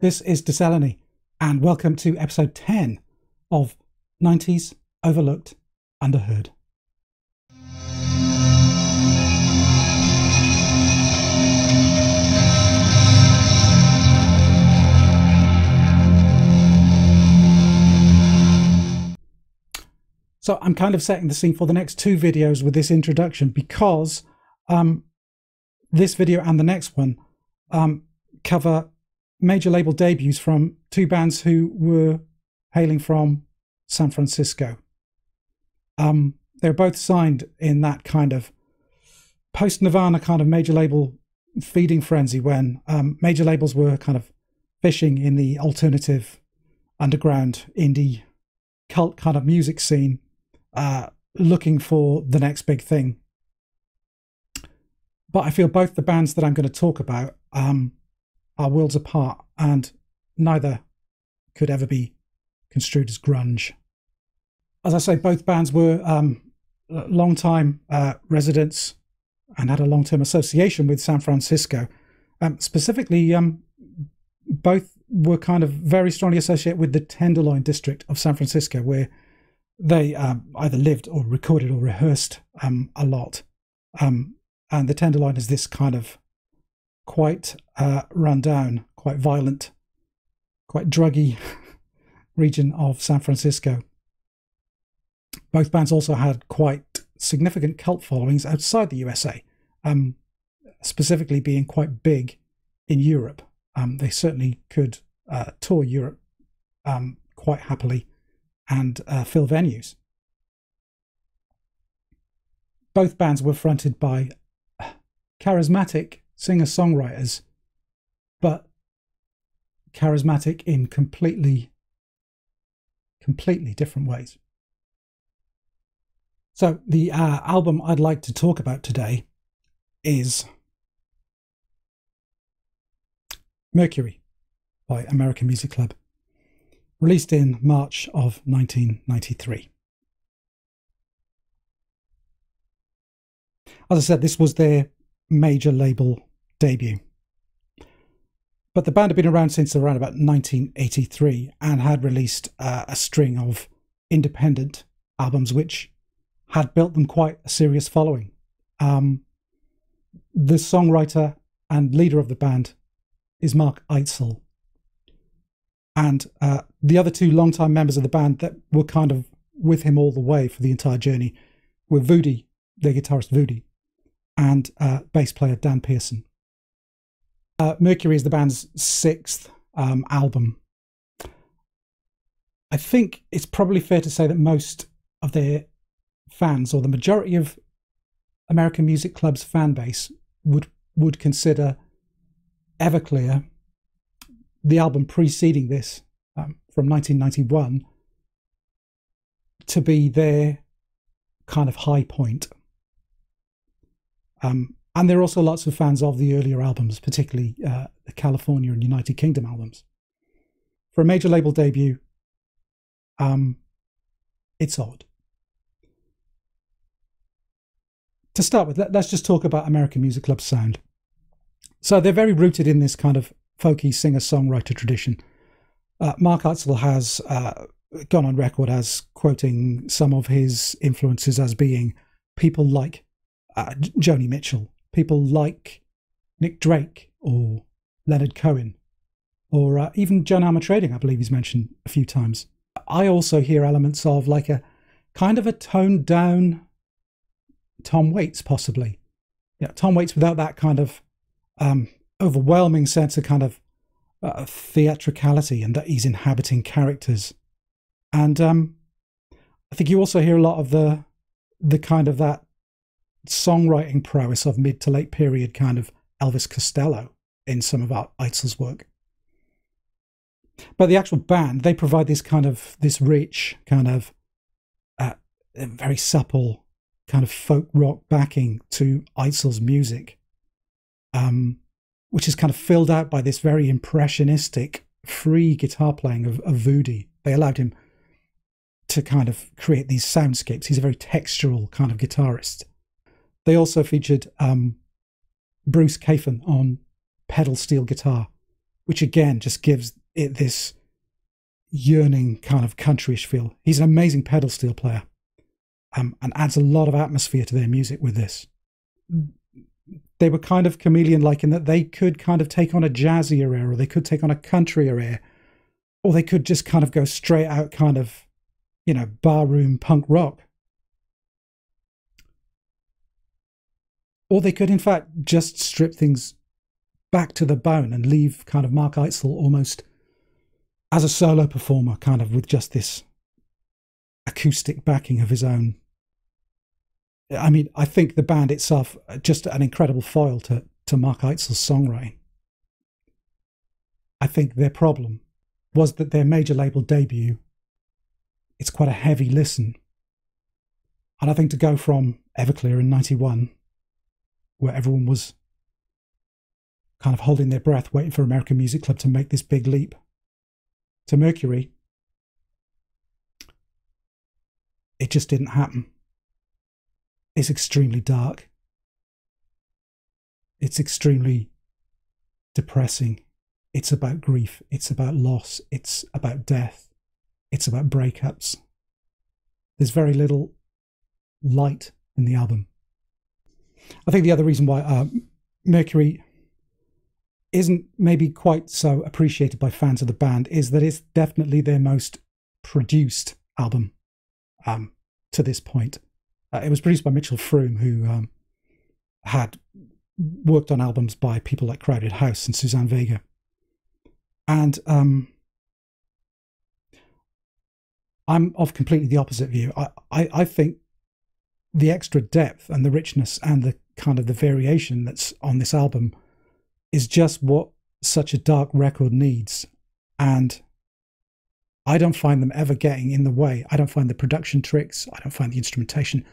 This is Discellany, and welcome to episode 10 of 90s Overlooked, Underheard. So I'm kind of setting the scene for the next two videos with this introduction because this video and the next one cover major label debuts from two bands who were hailing from San Francisco. They're both signed in that kind of post-Nirvana kind of major label feeding frenzy when major labels were kind of fishing in the alternative underground indie cult kind of music scene, looking for the next big thing. But I feel both the bands that I'm going to talk about are worlds apart, and neither could ever be construed as grunge. As I say, both bands were long-time residents and had a long-term association with San Francisco. Specifically, both were kind of very strongly associated with the Tenderloin district of San Francisco, where they either lived or recorded or rehearsed a lot. And the Tenderloin is this kind of quite run down, quite violent, quite druggy region of San Francisco. Both bands also had quite significant cult followings outside the USA, specifically being quite big in Europe. They certainly could tour Europe quite happily and fill venues. Both bands were fronted by charismatic singer-songwriters, but charismatic in completely different ways. So the album I'd like to talk about today is Mercury by American Music Club, released in March of 1993. As I said, this was their major label debut. But the band had been around since around about 1983 and had released a string of independent albums which had built them quite a serious following. The songwriter and leader of the band is Mark Eitzel. And the other two longtime members of the band that were kind of with him all the way for the entire journey were Vudi, their guitarist Vudi, and bass player Dan Pearson. Mercury is the band's sixth album. I think it's probably fair to say that most of their fans, or the majority of American Music Club's fan base, would consider Everclear, the album preceding this, from 1991, to be their kind of high point. And there are also lots of fans of the earlier albums, particularly the California and United Kingdom albums. For a major label debut, it's odd. To start with, let's just talk about American Music Club's sound. So they're very rooted in this kind of folky singer-songwriter tradition. Mark Eitzel has gone on record as quoting some of his influences as being people like Joni Mitchell, people like Nick Drake or Leonard Cohen, or even John Armatrading, I believe he's mentioned a few times. I also hear elements of like a kind of a toned-down Tom Waits, possibly. Yeah, Tom Waits without that kind of overwhelming sense of kind of theatricality and that he's inhabiting characters. And I think you also hear a lot of the kind of that songwriting prowess of mid to late period kind of Elvis Costello in some of Eitzel's work. But the actual band, they provide this kind of, this rich kind of very supple kind of folk rock backing to Eitzel's music, which is kind of filled out by this very impressionistic, free guitar playing of Vudi. They allowed him to kind of create these soundscapes. He's a very textural kind of guitarist. They also featured Bruce Kaphan on pedal steel guitar, which again just gives it this yearning kind of countryish feel. He's an amazing pedal steel player, and adds a lot of atmosphere to their music with this. They were kind of chameleon-like in that they could kind of take on a jazzy area, or they could take on a country area, or they could just kind of go straight out kind of, you know, barroom punk rock. Or they could, in fact, just strip things back to the bone and leave kind of Mark Eitzel almost as a solo performer, kind of with just this acoustic backing of his own. I mean, I think the band itself, just an incredible foil to Mark Eitzel's songwriting. I think their problem was that their major label debut, it's quite a heavy listen. And I think to go from Everclear in '91, where everyone was kind of holding their breath, waiting for American Music Club to make this big leap to Mercury, it just didn't happen. It's extremely dark. It's extremely depressing. It's about grief. It's about loss. It's about death. It's about breakups. There's very little light in the album. I think the other reason why Mercury isn't maybe quite so appreciated by fans of the band is that it's definitely their most produced album to this point. It was produced by Mitchell Froome, who had worked on albums by people like Crowded House and Suzanne Vega. And I'm of completely the opposite view. I think the extra depth and the richness and the kind of the variation that's on this album is just what such a dark record needs. And I don't find them ever getting in the way. I don't find the production tricks. I don't find the instrumentation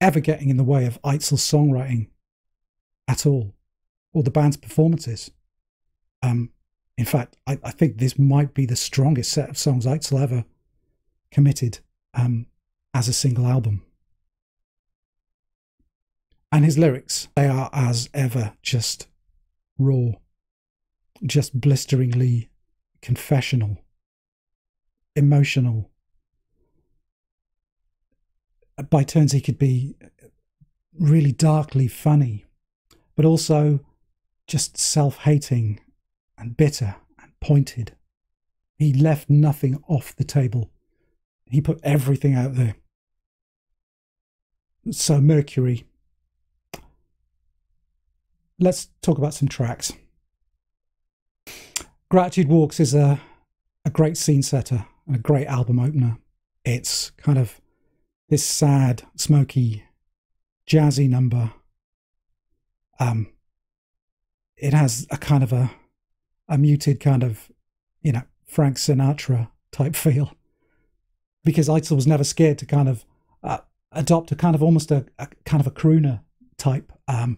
ever getting in the way of Eitzel's songwriting at all, or the band's performances. In fact, I think this might be the strongest set of songs Eitzel ever committed as a single album. And his lyrics, they are as ever just raw, just blisteringly confessional, emotional. By turns he could be really darkly funny, but also just self-hating and bitter and pointed. He left nothing off the table. He put everything out there. So Mercury. Let's talk about some tracks. Gratitude Walks is a great scene setter and a great album opener. It's kind of this sad, smoky, jazzy number. It has a kind of a muted kind of, you know, Frank Sinatra type feel, because Eitzel was never scared to kind of adopt a kind of almost a kind of a crooner type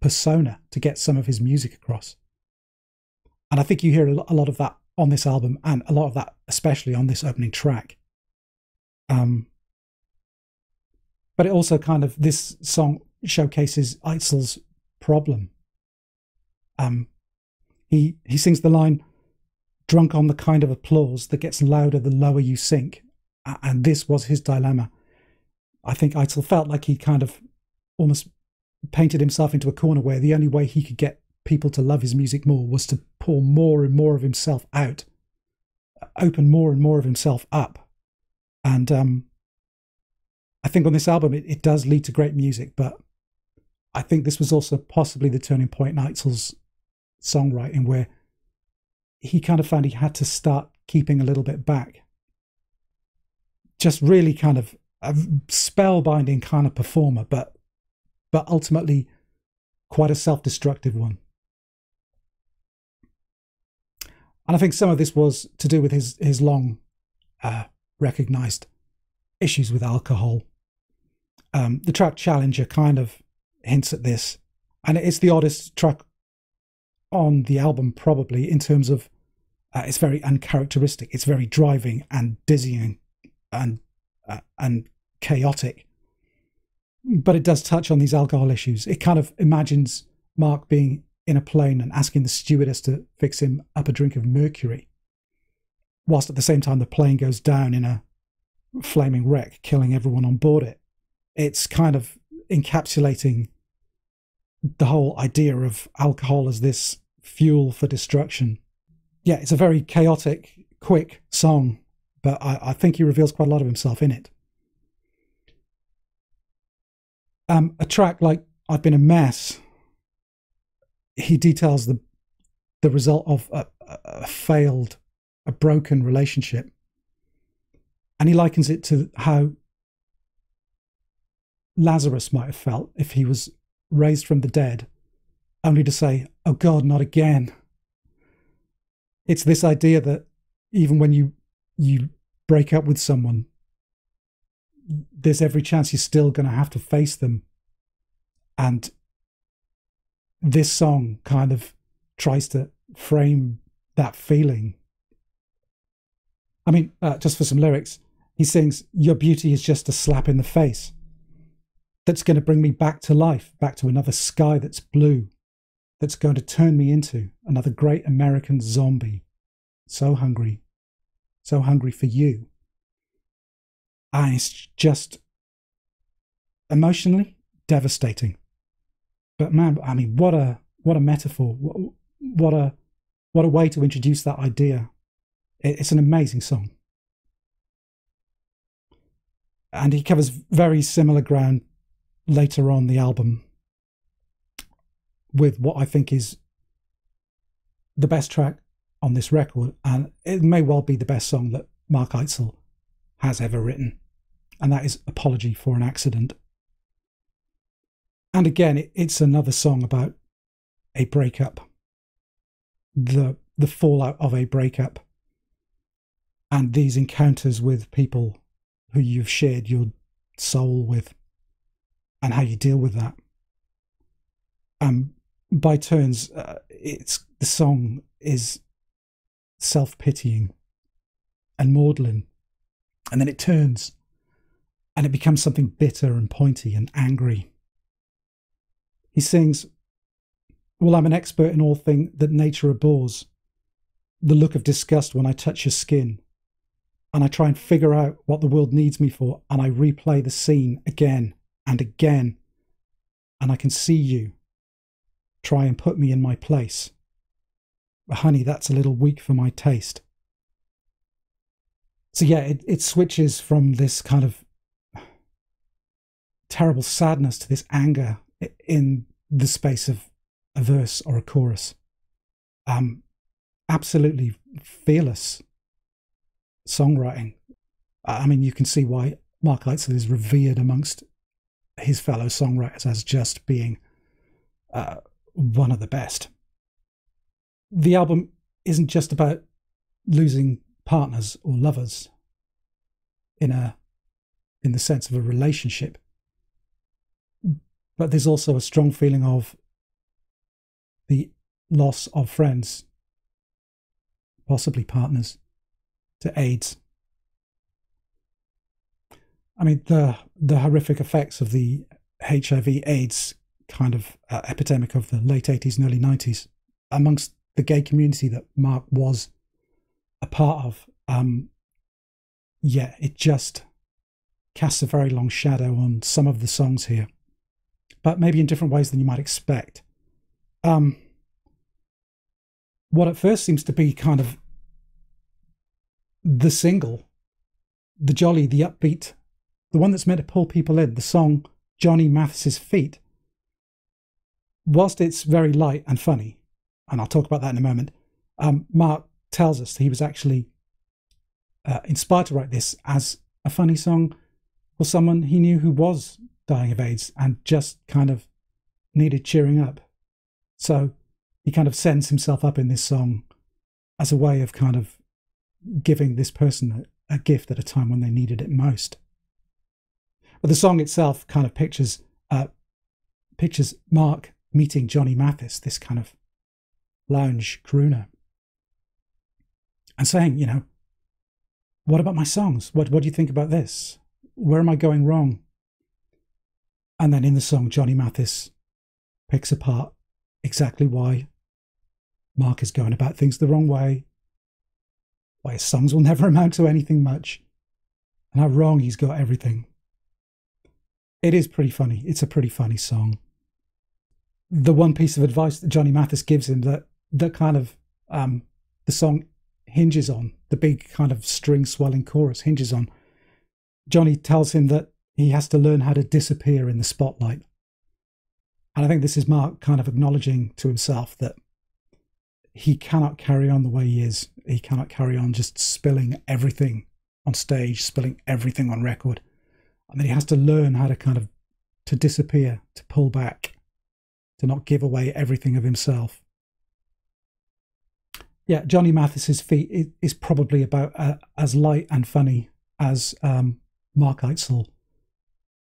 persona to get some of his music across. And I think you hear a lot of that on this album, and a lot of that especially on this opening track. But it also kind of, this song showcases Eitzel's problem. He sings the line, "Drunk on the kind of applause that gets louder the lower you sink," and this was his dilemma. I think Eitzel felt like he kind of almost painted himself into a corner where the only way he could get people to love his music more was to pour more and more of himself out, open more and more of himself up. And I think on this album it does lead to great music, but I think this was also possibly the turning point in Eitzel's songwriting, where he kind of found he had to start keeping a little bit back. Just really kind of a spellbinding kind of performer, but ultimately quite a self-destructive one. And I think some of this was to do with his long recognized issues with alcohol. The track Challenger kind of hints at this, and it's the oddest track on the album probably, in terms of it's very uncharacteristic, it's very driving and dizzying and chaotic. But it does touch on these alcohol issues. It kind of imagines Mark being in a plane and asking the stewardess to fix him up a drink of mercury, whilst at the same time the plane goes down in a flaming wreck, killing everyone on board it. It's kind of encapsulating the whole idea of alcohol as this fuel for destruction. Yeah, it's a very chaotic, quick song, but I think he reveals quite a lot of himself in it. A track like I've Been a Mess, he details the result of a broken relationship. And he likens it to how Lazarus might have felt if he was raised from the dead, only to say, "Oh God, not again." It's this idea that even when you break up with someone, there's every chance you're still going to have to face them. And this song kind of tries to frame that feeling. I mean, just for some lyrics, he sings, "Your beauty is just a slap in the face. That's going to bring me back to life, back to another sky that's blue. That's going to turn me into another great American zombie. So hungry for you." And it's just emotionally devastating. But man, I mean, what a metaphor! What a way to introduce that idea. It's an amazing song. And he covers very similar ground later on the album with what I think is the best track on this record, and it may well be the best song that Mark Eitzel has ever written, and that is Apology for an Accident. And again, it's another song about a breakup, the fallout of a breakup, and these encounters with people who you've shared your soul with, and how you deal with that. By turns, the song is self-pitying and maudlin, and then it turns, and it becomes something bitter and pointy and angry. He sings, "Well, I'm an expert in all thing that nature abhors, the look of disgust when I touch your skin, and I try and figure out what the world needs me for, and I replay the scene again and again, and I can see you. Try and put me in my place. But honey, that's a little weak for my taste." So yeah, it switches from this kind of terrible sadness to this anger in the space of a verse or a chorus. Absolutely fearless songwriting. I mean, you can see why Mark Eitzel is revered amongst his fellow songwriters as just being one of the best. The album isn't just about losing partners or lovers in the sense of a relationship, but there's also a strong feeling of the loss of friends, possibly partners, to AIDS. I mean, the horrific effects of the HIV/AIDS kind of epidemic of the late 80s and early 90s amongst the gay community that Mark was a part of, yeah, it just casts a very long shadow on some of the songs here, but maybe in different ways than you might expect. What at first seems to be kind of the single, the jolly, the upbeat, the one that's meant to pull people in, the song Johnny Mathis's Feet, whilst it's very light and funny, and I'll talk about that in a moment, Mark tells us that he was actually inspired to write this as a funny song for someone he knew who was dying of AIDS and just kind of needed cheering up. So he kind of sends himself up in this song as a way of kind of giving this person a gift at a time when they needed it most. But the song itself kind of pictures Mark meeting Johnny Mathis, this kind of lounge crooner, and saying, you know, "What about my songs? What do you think about this? Where am I going wrong?" And then in the song, Johnny Mathis picks apart exactly why Mark is going about things the wrong way, why his songs will never amount to anything much, and how wrong he's got everything. It is pretty funny. It's a pretty funny song. The one piece of advice that Johnny Mathis gives him that kind of the song hinges on, the big kind of string swelling chorus hinges on, Johnny tells him that he has to learn how to disappear in the spotlight. And I think this is Mark kind of acknowledging to himself that he cannot carry on the way he is. He cannot carry on just spilling everything on stage, spilling everything on record. And then he has to learn how to kind of, to disappear, to pull back, to not give away everything of himself. Yeah, Johnny Mathis's feat is probably about as light and funny as Mark Eitzel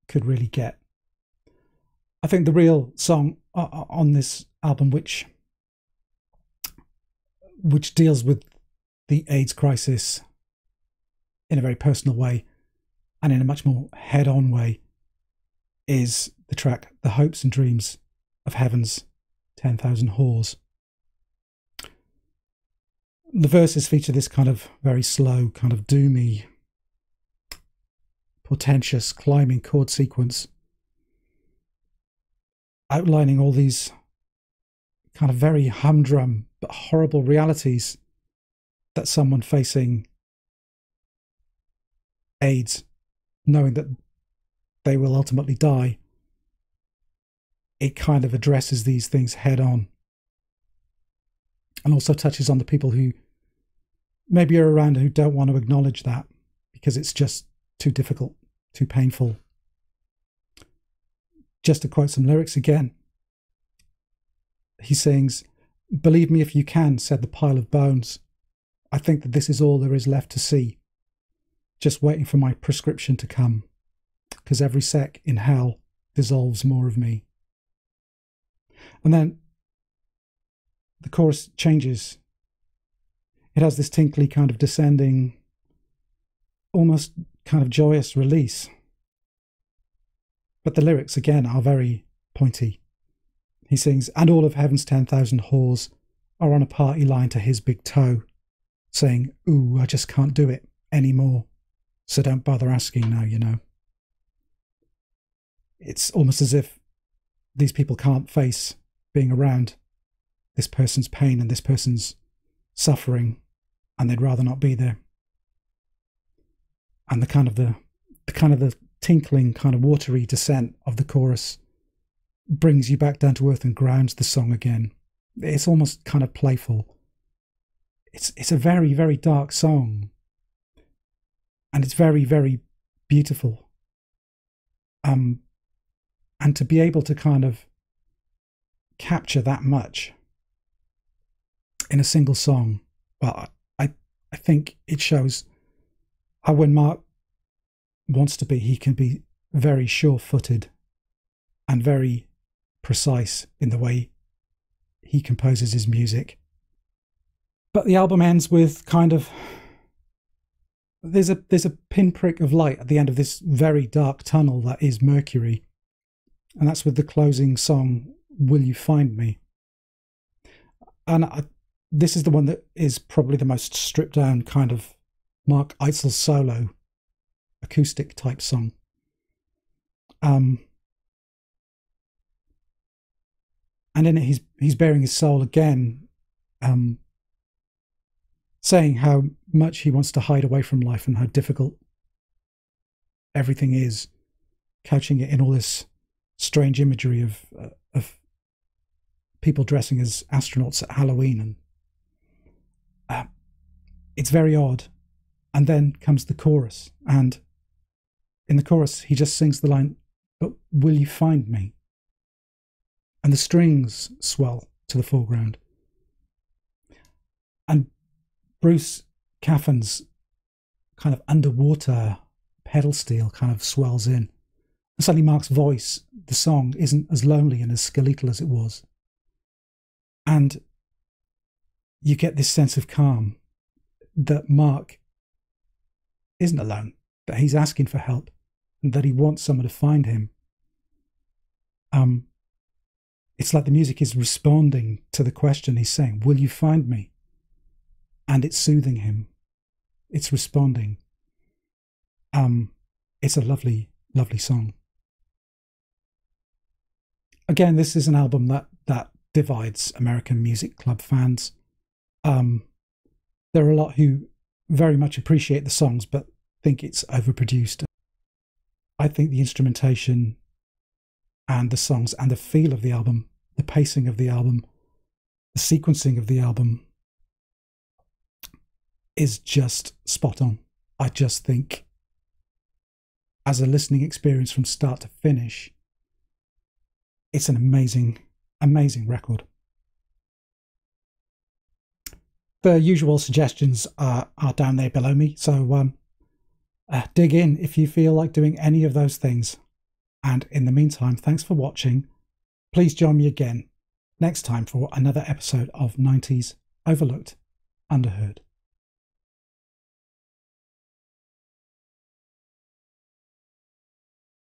could really get. I think the real song on this album, which deals with the AIDS crisis in a very personal way and in a much more head-on way, is the track The Hopes and Dreams of Heaven's 10,000 Whores. The verses feature this kind of very slow, kind of doomy, portentous climbing chord sequence, outlining all these kind of very humdrum but horrible realities that someone facing AIDS, knowing that they will ultimately die, it kind of addresses these things head on, and also touches on the people who maybe are around who don't want to acknowledge that because it's just too difficult, too painful. Just to quote some lyrics again, he sings, "Believe me if you can, said the pile of bones. I think that this is all there is left to see. Just waiting for my prescription to come, because every sec in hell dissolves more of me." And then the chorus changes. It has this tinkly kind of descending, almost kind of joyous release. But the lyrics again are very pointy. He sings, "And all of heaven's 10,000 whores are on a party line to his big toe, saying, ooh, I just can't do it anymore. So don't bother asking now, you know." It's almost as if these people can't face being around this person's pain and this person's suffering, and they'd rather not be there. And the kind of the tinkling, kind of watery descent of the chorus brings you back down to earth and grounds the song again. It's almost kind of playful. It's a very, very dark song, and it's very, very beautiful. And to be able to kind of capture that much in a single song, well, I think it shows how when Mark wants to be, he can be very sure-footed and very precise in the way he composes his music. But the album ends with kind of, there's a pinprick of light at the end of this very dark tunnel that is Mercury, and that's with the closing song, Will You Find Me? And this is the one that is probably the most stripped down kind of Mark Eitzel solo acoustic type song. And in it, he's bearing his soul again, saying how much he wants to hide away from life and how difficult everything is, couching it in all this strange imagery of people dressing as astronauts at Halloween. And it's very odd. And then comes the chorus, and in the chorus he just sings the line, "But will you find me?" And the strings swell to the foreground, and Bruce Kaphan's kind of underwater pedal steel kind of swells in, and suddenly Mark's voice, the song, isn't as lonely and as skeletal as it was, and you get this sense of calm that Mark isn't alone, that he's asking for help and that he wants someone to find him. It's like the music is responding to the question. He's saying, will you find me? And it's soothing him. It's responding. It's a lovely, lovely song. Again, this is an album that divides American Music Club fans. There are a lot who very much appreciate the songs, but think it's overproduced. I think the instrumentation and the songs and the feel of the album, the pacing of the album, the sequencing of the album is just spot on. I just think as a listening experience from start to finish, it's an amazing, amazing record. The usual suggestions are down there below me, so dig in if you feel like doing any of those things. And in the meantime, thanks for watching. Please join me again next time for another episode of 90s Overlooked, Underheard.